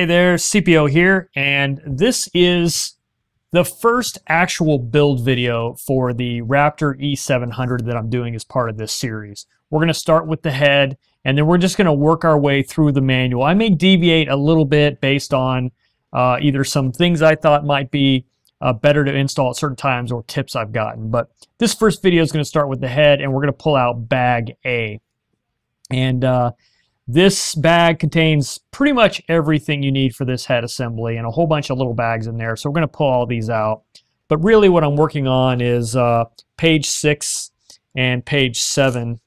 Hey there, CPO here, and this is the first actual build video for the Raptor E700 that I'm doing as part of this series. We're going to start with the head, and then we're just going to work our way through the manual. I may deviate a little bit based on either some things I thought might be better to install at certain times or tips I've gotten. But this first video is going to start with the head, and we're going to pull out bag A. And this bag contains pretty much everything you need for this head assembly and a whole bunch of little bags in there. So we're going to pull all these out. But really what I'm working on is page 6 and page 7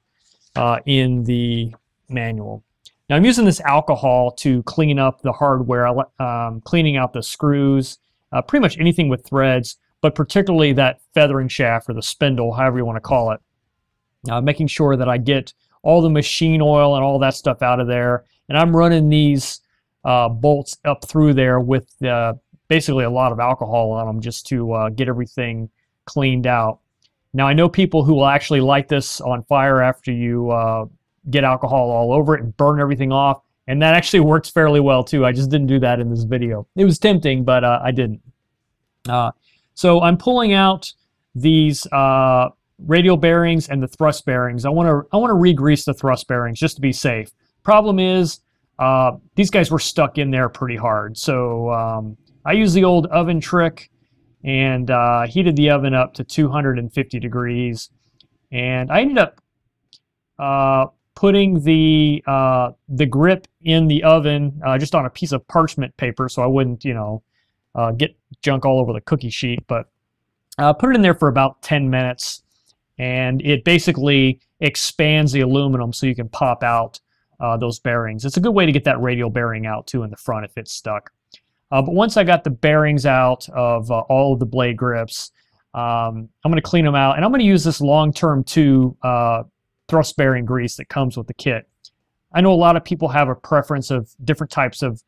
in the manual. Now I'm using this alcohol to clean up the hardware, cleaning out the screws, pretty much anything with threads, but particularly that feathering shaft or the spindle, however you want to call it. Making sure that I get all the machine oil and all that stuff out of there. And I'm running these bolts up through there with basically a lot of alcohol on them just to get everything cleaned out. Now I know people who will actually light this on fire after you get alcohol all over it and burn everything off. And that actually works fairly well too. I just didn't do that in this video. It was tempting, but I didn't. So I'm pulling out these radial bearings and the thrust bearings. I want to re-grease the thrust bearings just to be safe. Problem is, these guys were stuck in there pretty hard. So I used the old oven trick and heated the oven up to 250 degrees. And I ended up putting the grip in the oven just on a piece of parchment paper, so I wouldn't, you know, get junk all over the cookie sheet. But put it in there for about 10 minutes. And it basically expands the aluminum so you can pop out those bearings. It's a good way to get that radial bearing out too in the front if it's stuck. But once I got the bearings out of all of the blade grips, I'm going to clean them out. And I'm going to use this long-term 2 thrust bearing grease that comes with the kit. I know a lot of people have a preference of different types of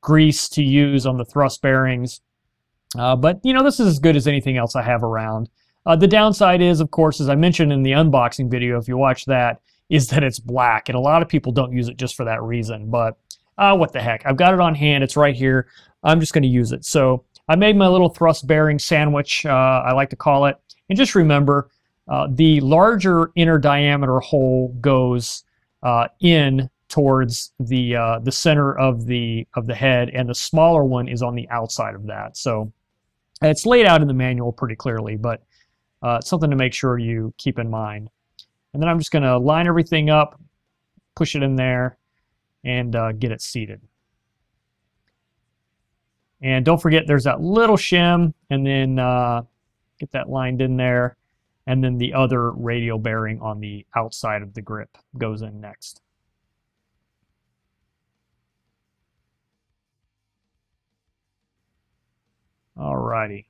grease to use on the thrust bearings. But, you know, this is as good as anything else I have around. The downside is, of course, as I mentioned in the unboxing video, if you watch that, is that it's black. And a lot of people don't use it just for that reason. But what the heck. I've got it on hand. It's right here. I'm just going to use it. So I made my little thrust bearing sandwich, I like to call it. And just remember, the larger inner diameter hole goes in towards the center of the head, and the smaller one is on the outside of that. So it's laid out in the manual pretty clearly, but it's something to make sure you keep in mind. And then I'm just going to line everything up, push it in there, and get it seated. And don't forget there's that little shim, and then get that lined in there, and then the other radial bearing on the outside of the grip goes in next. Alrighty.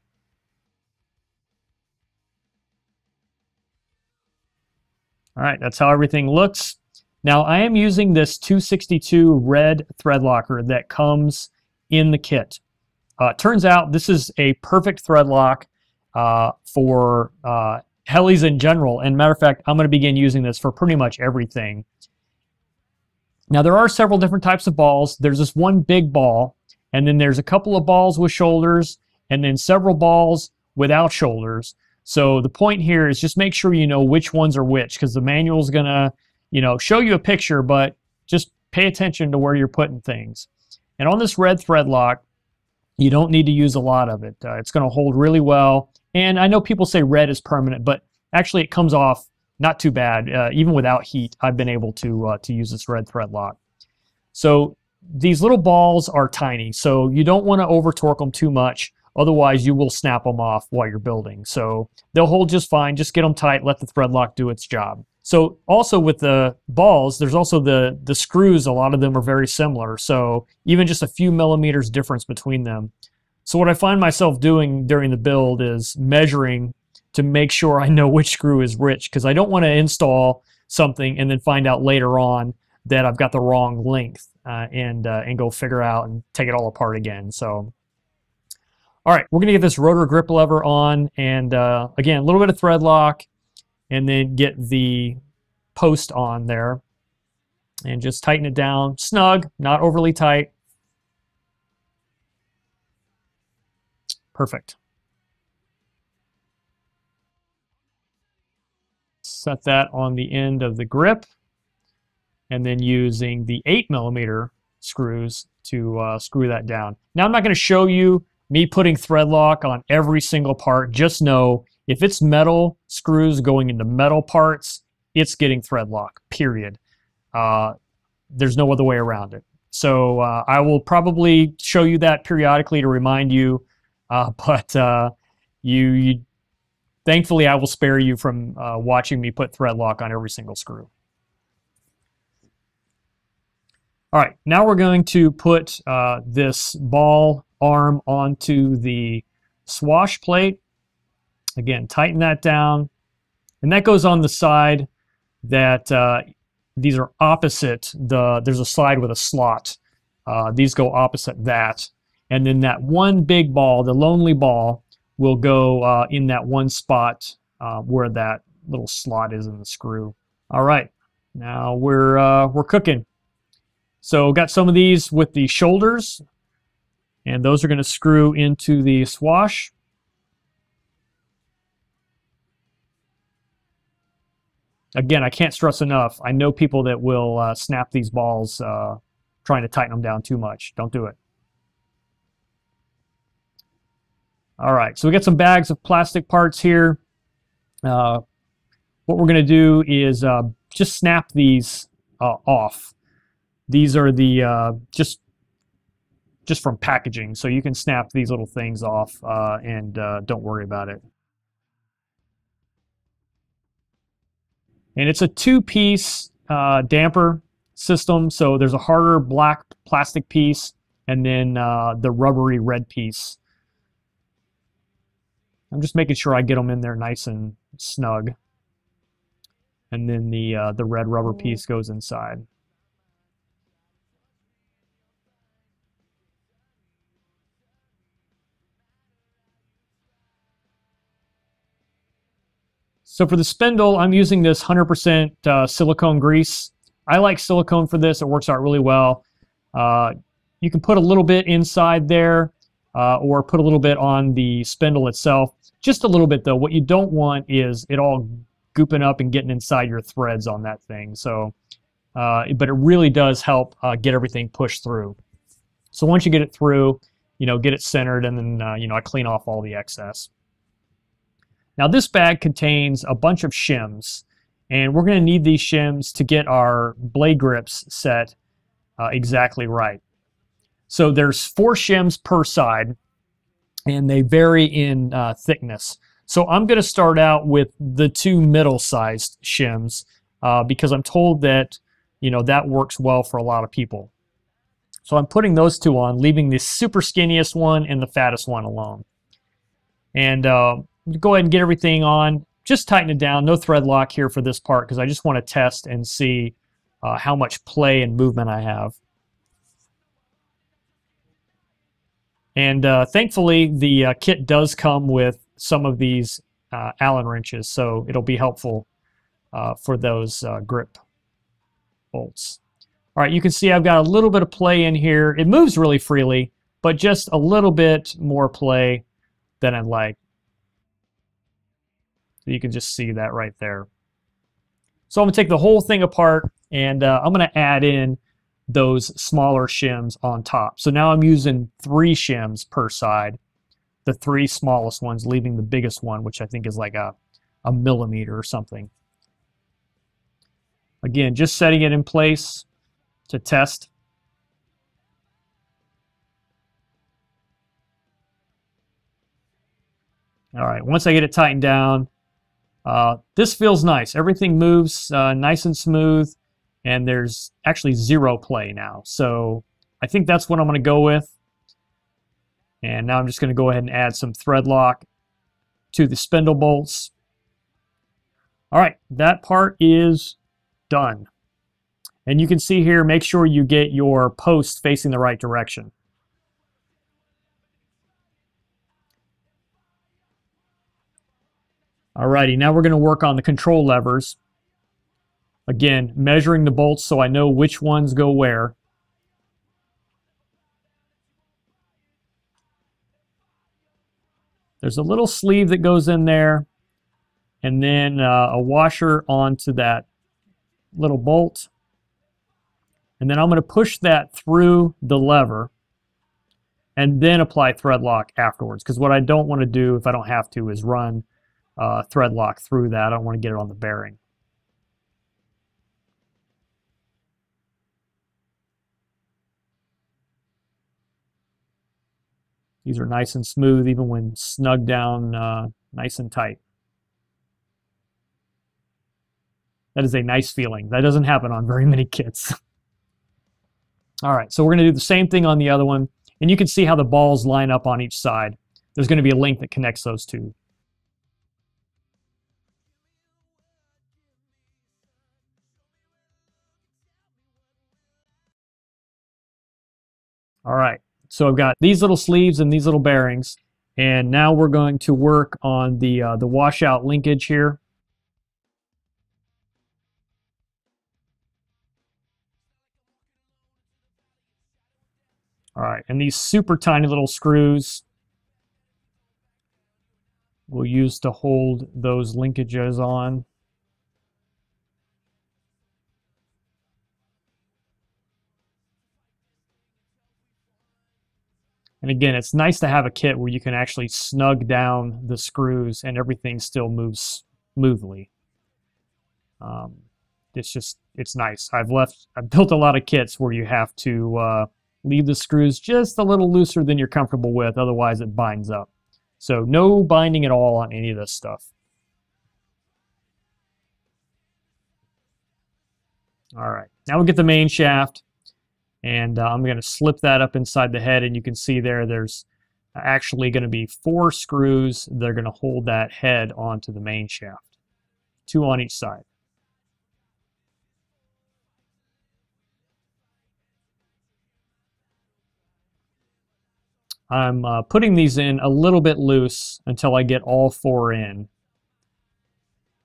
All right, that's how everything looks. Now I am using this 262 red thread locker that comes in the kit. Turns out this is a perfect thread lock for helis in general. And matter of fact, I'm going to begin using this for pretty much everything. Now there are several different types of balls. There's this one big ball, and then there's a couple of balls with shoulders, and then several balls without shoulders. So the point here is just make sure you know which ones are which, because the manual is going to, you know, show you a picture, but just pay attention to where you're putting things. And on this red thread lock, you don't need to use a lot of it. It's going to hold really well. And I know people say red is permanent, but actually it comes off not too bad. Even without heat, I've been able to use this red thread lock. So these little balls are tiny, so you don't want to over-torque them too much. Otherwise, you will snap them off while you're building. So they'll hold just fine. Just get them tight. Let the thread lock do its job. So also with the balls, there's also the screws. A lot of them are very similar. So even just a few millimeters difference between them. So what I find myself doing during the build is measuring to make sure I know which screw is which, because I don't want to install something and then find out later on that I've got the wrong length and go figure out and take it all apart again. So. All right, we're going to get this rotor grip lever on, and again, a little bit of thread lock, and then get the post on there, and just tighten it down, snug, not overly tight, Perfect. Set that on the end of the grip, and then using the 8mm screws to screw that down. Now, I'm not going to show you me putting thread lock on every single part. Just know if it's metal screws going into metal parts, it's getting thread lock, period. There's no other way around it. So I will probably show you that periodically to remind you, but thankfully I will spare you from watching me put thread lock on every single screw. All right, now we're going to put this ball arm onto the swash plate. Again, tighten that down. And that goes on the side that these are opposite. There's a side with a slot. These go opposite that. And then that one big ball, the lonely ball, will go in that one spot where that little slot is in the screw. All right, now we're cooking. So got some of these with the shoulders, and those are going to screw into the swash. Again, I can't stress enough, I know people that will snap these balls trying to tighten them down too much. Don't do it. All right, so we got some bags of plastic parts here. What we're going to do is just snap these off. These are the just from packaging, so you can snap these little things off and don't worry about it. And it's a two-piece damper system, so there's a harder black plastic piece and then the rubbery red piece. I'm just making sure I get them in there nice and snug. And then the red rubber piece goes inside. So for the spindle, I'm using this 100% silicone grease. I like silicone for this. It works out really well. You can put a little bit inside there or put a little bit on the spindle itself. Just a little bit, though. What you don't want is it all gooping up and getting inside your threads on that thing. So, but it really does help get everything pushed through. So once you get it through, you know, get it centered, and then I clean off all the excess. Now this bag contains a bunch of shims, and we're going to need these shims to get our blade grips set exactly right. So there's 4 shims per side, and they vary in thickness. So I'm going to start out with the 2 middle-sized shims because I'm told that that works well for a lot of people. So I'm putting those 2 on, leaving the super skinniest one and the fattest one alone. And go ahead and get everything on. Just tighten it down. No thread lock here for this part because I just want to test and see how much play and movement I have. And thankfully, the kit does come with some of these Allen wrenches, so it'll be helpful for those grip bolts. All right, you can see I've got a little bit of play in here. It moves really freely, but just a little bit more play than I'd like. You can just see that right there. So I'm going to take the whole thing apart, and I'm going to add in those smaller shims on top. So now I'm using 3 shims per side, the 3 smallest ones, leaving the biggest one, which I think is like a millimeter or something. Again, just setting it in place to test. All right, once I get it tightened down, this feels nice. Everything moves nice and smooth, and there's actually 0 play now. So I think that's what I'm going to go with. And now I'm just going to go ahead and add some thread lock to the spindle bolts. All right, that part is done. And you can see here, make sure you get your post facing the right direction. Alrighty, now we're going to work on the control levers. Again, measuring the bolts so I know which ones go where. There's a little sleeve that goes in there, and then a washer onto that little bolt. And then I'm going to push that through the lever and then apply thread lock afterwards, because what I don't want to do, if I don't have to, is run thread lock through that. I don't want to get it on the bearing. These are nice and smooth, even when snugged down nice and tight. That is a nice feeling. That doesn't happen on very many kits. All right, so we're going to do the same thing on the other one. And you can see how the balls line up on each side. There's going to be a link that connects those two. All right. So I've got these little sleeves and these little bearings, and now we're going to work on the washout linkage here. All right, and these super tiny little screws we'll use to hold those linkages on. And again, it's nice to have a kit where you can actually snug down the screws and everything still moves smoothly. It's nice. I've built a lot of kits where you have to leave the screws just a little looser than you're comfortable with, otherwise it binds up. So no binding at all on any of this stuff. All right, now we'll get the main shaft. And I'm going to slip that up inside the head, and you can see there's actually going to be 4 screws that are going to hold that head onto the main shaft, 2 on each side. I'm putting these in a little bit loose until I get all 4 in,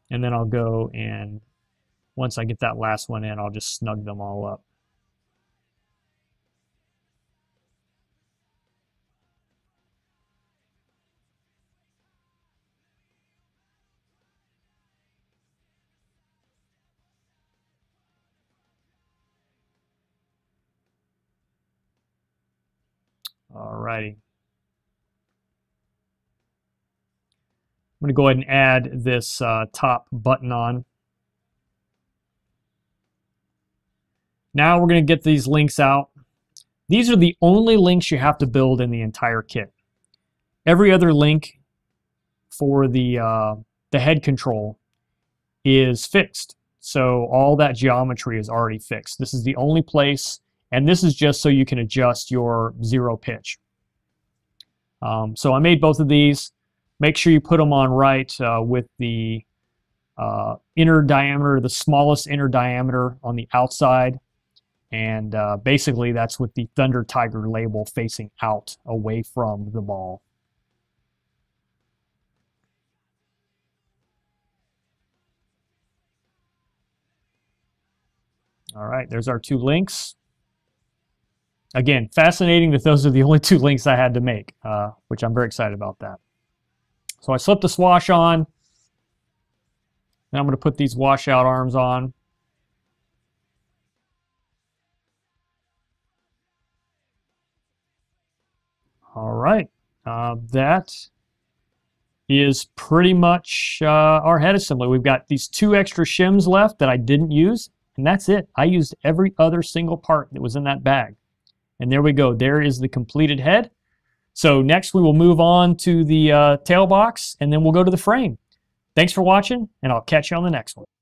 and then I'll go, and once I get that last one in, I'll just snug them all up. Alrighty. I'm going to go ahead and add this top button on. Now we're going to get these links out. These are the only links you have to build in the entire kit. Every other link for the head control is fixed. So all that geometry is already fixed. This is the only place. And this is just so you can adjust your 0 pitch. So I made both of these. Make sure you put them on right with the inner diameter, the smallest inner diameter on the outside. And basically that's with the Thunder Tiger label facing out away from the ball. All right, there's our 2 links. Again, fascinating that those are the only 2 links I had to make, which I'm very excited about that. So I slipped the swash on. Now I'm going to put these washout arms on. All right. That is pretty much our head assembly. We've got these 2 extra shims left that I didn't use, and that's it. I used every other single part that was in that bag. And there we go. There is the completed head. So next we will move on to the tail box, and then we'll go to the frame. Thanks for watching, and I'll catch you on the next one.